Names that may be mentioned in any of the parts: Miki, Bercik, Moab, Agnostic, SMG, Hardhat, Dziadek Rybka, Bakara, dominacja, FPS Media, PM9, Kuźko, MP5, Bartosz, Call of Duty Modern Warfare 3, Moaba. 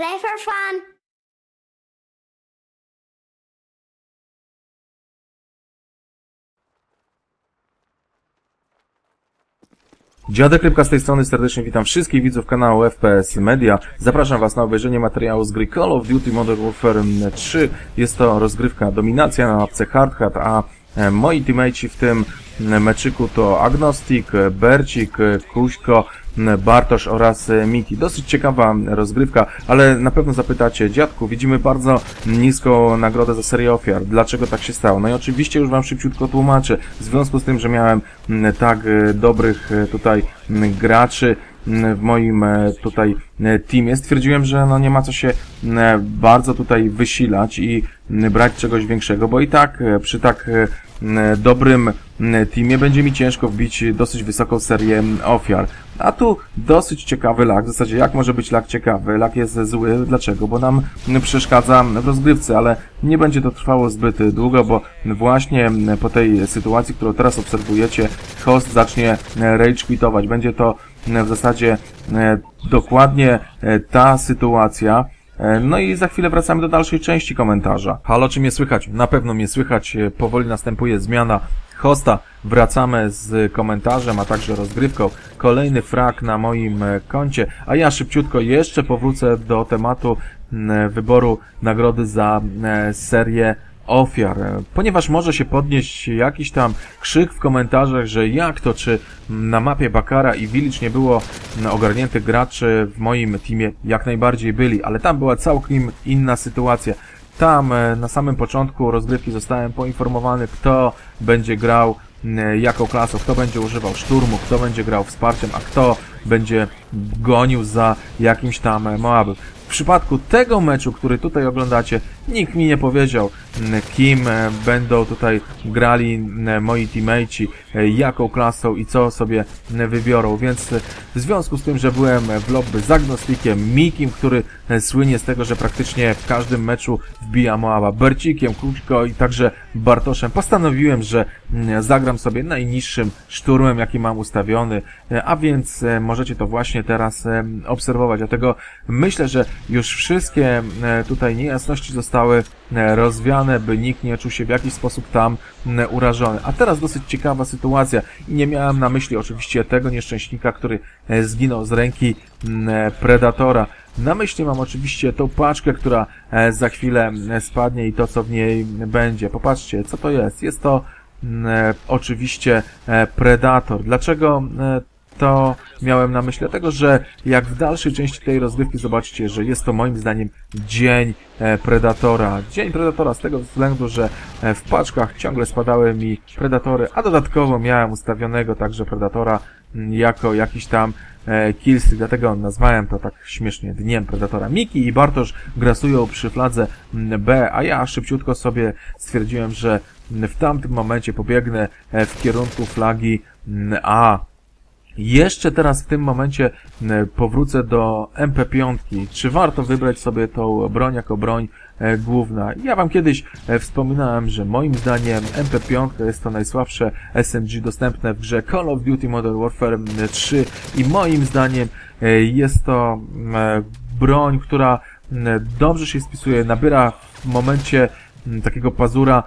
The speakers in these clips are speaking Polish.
Play for fun. Dziadek Rybka z tej strony, serdecznie witam wszystkich widzów kanału FPS Media. Zapraszam Was na obejrzenie materiału z gry Call of Duty Modern Warfare 3. Jest to rozgrywka dominacja na mapce Hardhat, a moi teammates w tym meczyku to Agnostic, Bercik, Kuźko, Bartosz oraz Miki. Dosyć ciekawa rozgrywka, ale na pewno zapytacie, dziadku, widzimy bardzo niską nagrodę za serię ofiar. Dlaczego tak się stało? No i oczywiście już Wam szybciutko tłumaczę. W związku z tym, że miałem tak dobrych tutaj graczy w moim tutaj teamie, stwierdziłem, że no nie ma co się bardzo tutaj wysilać i brać czegoś większego, bo i tak przy tak dobrym teamie będzie mi ciężko wbić dosyć wysoką serię ofiar. A tu dosyć ciekawy lag, w zasadzie jak może być lag ciekawy? Lag jest zły, dlaczego? Bo nam przeszkadza w rozgrywce, ale nie będzie to trwało zbyt długo, bo właśnie po tej sytuacji, którą teraz obserwujecie, host zacznie rage quitować. Będzie to w zasadzie dokładnie ta sytuacja. No i za chwilę wracamy do dalszej części komentarza. Halo, czy mnie słychać? Na pewno mnie słychać. Powoli następuje zmiana hosta. Wracamy z komentarzem, a także rozgrywką. Kolejny frag na moim koncie. A ja szybciutko jeszcze powrócę do tematu wyboru nagrody za serię ofiar, ponieważ może się podnieść jakiś tam krzyk w komentarzach, że jak to, czy na mapie Bakara i Village nie było ogarniętych graczy w moim teamie? Jak najbardziej byli, ale tam była całkiem inna sytuacja. Tam na samym początku rozgrywki zostałem poinformowany, kto będzie grał jaką klasą, kto będzie używał szturmu, kto będzie grał wsparciem, a kto będzie gonił za jakimś tam Moabem. W przypadku tego meczu, który tutaj oglądacie, nikt mi nie powiedział, kim będą tutaj grali moi teammate'ci, jaką klasą i co sobie wybiorą, więc w związku z tym, że byłem w lobby z Agnostikiem, Mikim, który słynie z tego, że praktycznie w każdym meczu wbija Moaba, Bercikiem, Kuźko i także Bartoszem, postanowiłem, że zagram sobie najniższym szturmem, jaki mam ustawiony, a więc możecie to właśnie teraz obserwować. Dlatego myślę, że już wszystkie tutaj niejasności zostały rozwiane, by nikt nie czuł się w jakiś sposób tam urażony. A teraz dosyć ciekawa sytuacja i nie miałem na myśli oczywiście tego nieszczęśnika, który zginął z ręki predatora. Na myśli mam oczywiście tą paczkę, która za chwilę spadnie i to, co w niej będzie. Popatrzcie, co to jest. Jest to oczywiście predator. Dlaczego to miałem na myśli? Dlatego, że jak w dalszej części tej rozgrywki zobaczycie, że jest to moim zdaniem dzień predatora. Dzień predatora z tego względu, że w paczkach ciągle spadały mi predatory, a dodatkowo miałem ustawionego także predatora jako jakiś tam killstreak, dlatego nazwałem to tak śmiesznie dniem predatora. Miki i Bartosz grasują przy fladze B, a ja szybciutko sobie stwierdziłem, że w tamtym momencie pobiegnę w kierunku flagi A. Jeszcze teraz w tym momencie powrócę do MP5. Czy warto wybrać sobie tą broń jako broń główna? Ja Wam kiedyś wspominałem, że moim zdaniem MP5 jest to najsłabsze SMG dostępne w grze Call of Duty Modern Warfare 3 i moim zdaniem jest to broń, która dobrze się spisuje, nabiera w momencie takiego pazura,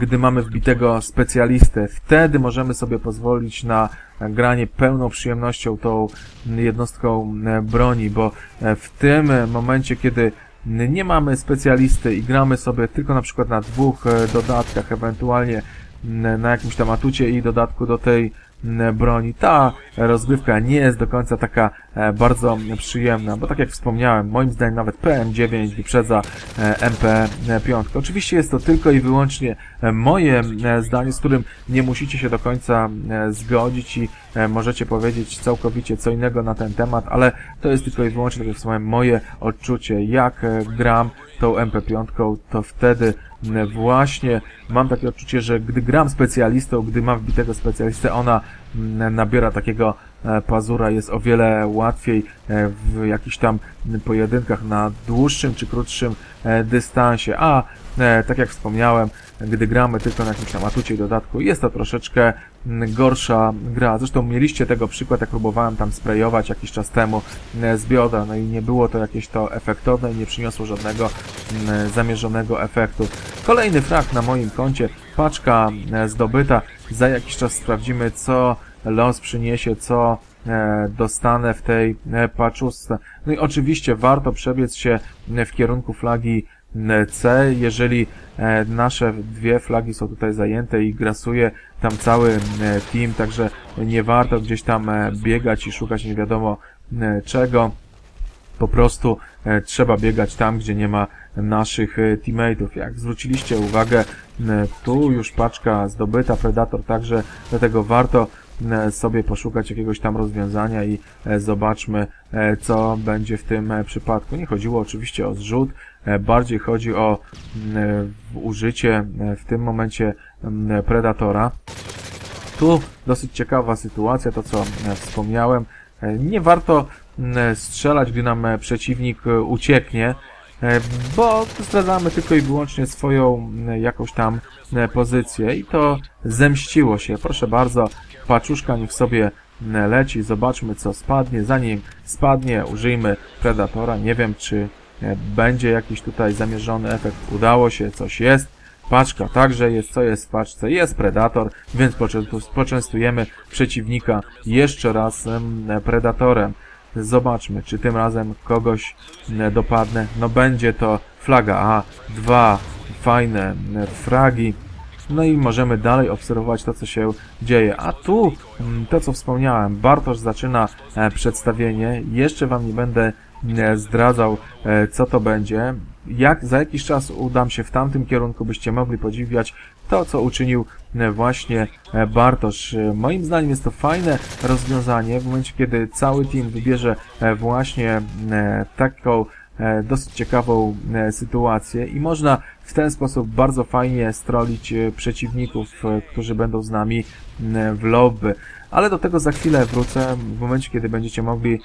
gdy mamy wbitego specjalistę. Wtedy możemy sobie pozwolić na granie pełną przyjemnością tą jednostką broni, bo w tym momencie, kiedy nie mamy specjalisty i gramy sobie tylko na przykład na dwóch dodatkach, ewentualnie na jakimś tam atucie i dodatku do tej broni, ta rozgrywka nie jest do końca taka bardzo przyjemna, bo tak jak wspomniałem, moim zdaniem nawet PM9 wyprzedza MP5. Oczywiście jest to tylko i wyłącznie moje zdanie, z którym nie musicie się do końca zgodzić i możecie powiedzieć całkowicie co innego na ten temat, ale to jest tylko i wyłącznie, tak jak wspomniałem, moje odczucie. Jak gram tą MP5, to wtedy właśnie mam takie odczucie, że gdy gram specjalistą, gdy mam wbitego specjalistę, ona nabiera takiego pazura, jest o wiele łatwiej w jakichś tam pojedynkach na dłuższym czy krótszym dystansie, a tak jak wspomniałem, gdy gramy tylko na jakimś tam atucie i dodatku, jest to troszeczkę gorsza gra. Zresztą mieliście tego przykład, jak próbowałem tam sprayować jakiś czas temu z biodra, no i nie było to jakieś to efektowne i nie przyniosło żadnego zamierzonego efektu. Kolejny frag na moim koncie, paczka zdobyta. Za jakiś czas sprawdzimy, co los przyniesie, co dostanę w tej paczuszce. No i oczywiście warto przebiec się w kierunku flagi C, jeżeli nasze dwie flagi są tutaj zajęte i grasuje tam cały team, także nie warto gdzieś tam biegać i szukać nie wiadomo czego. Po prostu trzeba biegać tam, gdzie nie ma naszych teammateów. Jak zwróciliście uwagę, tu już paczka zdobyta, Predator, także dlatego warto sobie poszukać jakiegoś tam rozwiązania i zobaczmy, co będzie w tym przypadku. Nie chodziło oczywiście o zrzut, bardziej chodzi o użycie w tym momencie Predatora. Tu dosyć ciekawa sytuacja, to co wspomniałem. Nie warto strzelać, gdy nam przeciwnik ucieknie, bo zdradzamy tylko i wyłącznie swoją jakąś tam pozycję i to zemściło się. Proszę bardzo, paczuszka niech sobie leci, zobaczmy co spadnie. Zanim spadnie, użyjmy Predatora, nie wiem czy będzie jakiś tutaj zamierzony efekt. Udało się, coś jest. Paczka także jest, co jest w paczce? Jest Predator, więc poczęstujemy przeciwnika jeszcze raz Predatorem. Zobaczmy, czy tym razem kogoś dopadnę. No będzie to flaga A, dwa fajne fragi. No i możemy dalej obserwować to, co się dzieje. A tu, to co wspomniałem, Bartosz zaczyna przedstawienie. Jeszcze wam nie będę zdradzał, co to będzie. Jak za jakiś czas udam się w tamtym kierunku, byście mogli podziwiać to, co uczynił właśnie Bartosz. Moim zdaniem jest to fajne rozwiązanie w momencie, kiedy cały team wybierze właśnie taką dosyć ciekawą sytuację i można w ten sposób bardzo fajnie strolić przeciwników, którzy będą z nami w lobby. Ale do tego za chwilę wrócę, w momencie kiedy będziecie mogli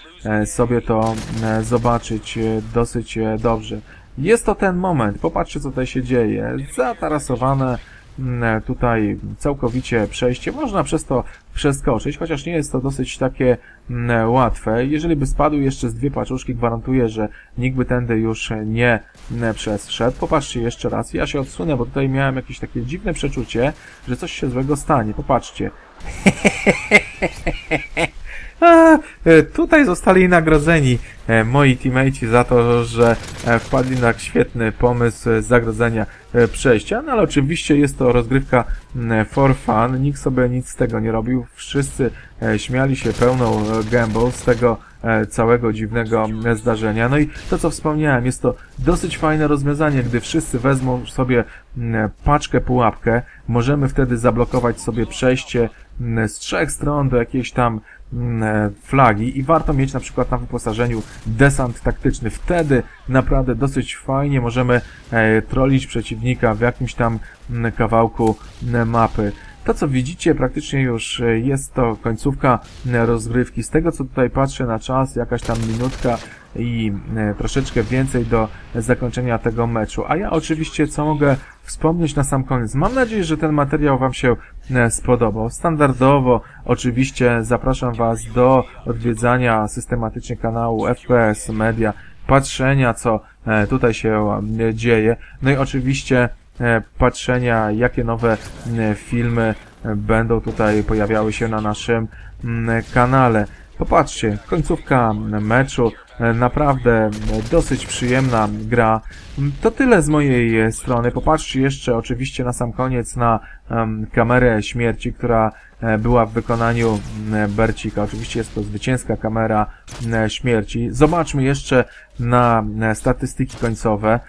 sobie to zobaczyć dosyć dobrze. Jest to ten moment, popatrzcie co tutaj się dzieje, zatarasowane tutaj całkowicie przejście, można przez to przeskoczyć, chociaż nie jest to dosyć takie łatwe. Jeżeli by spadły jeszcze z dwie paczuszki, gwarantuję, że nikt by tędy już nie przeszedł. Popatrzcie jeszcze raz, ja się odsunę, bo tutaj miałem jakieś takie dziwne przeczucie, że coś się złego stanie, popatrzcie. A, tutaj zostali nagrodzeni moi teammate'ci za to, że wpadli na świetny pomysł zagrodzenia przejścia, no ale oczywiście jest to rozgrywka for fun, nikt sobie nic z tego nie robił, wszyscy śmiali się pełną gębą z tego całego dziwnego zdarzenia. No i to co wspomniałem, jest to dosyć fajne rozwiązanie, gdy wszyscy wezmą sobie paczkę pułapkę, możemy wtedy zablokować sobie przejście z trzech stron do jakiejś tam flagi i warto mieć na przykład na wyposażeniu desant taktyczny. Wtedy naprawdę dosyć fajnie możemy trollić przeciwnika w jakimś tam kawałku mapy. To co widzicie, praktycznie już jest to końcówka rozgrywki. Z tego co tutaj patrzę na czas, jakaś tam minutka i troszeczkę więcej do zakończenia tego meczu. A ja oczywiście co mogę wspomnieć na sam koniec. Mam nadzieję, że ten materiał wam się spodobał. Standardowo oczywiście zapraszam was do odwiedzania systematycznie kanału FPS Media, patrzenia co tutaj się dzieje. No i oczywiście patrzenia, jakie nowe filmy będą tutaj pojawiały się na naszym kanale. Popatrzcie, końcówka meczu, naprawdę dosyć przyjemna gra. To tyle z mojej strony. Popatrzcie jeszcze oczywiście na sam koniec na kamerę śmierci, która była w wykonaniu Bercika. Oczywiście jest to zwycięska kamera śmierci. Zobaczmy jeszcze na statystyki końcowe.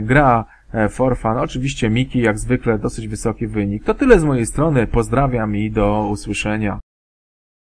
Gra for fun. Oczywiście Miki, jak zwykle, dosyć wysoki wynik. To tyle z mojej strony. Pozdrawiam i do usłyszenia.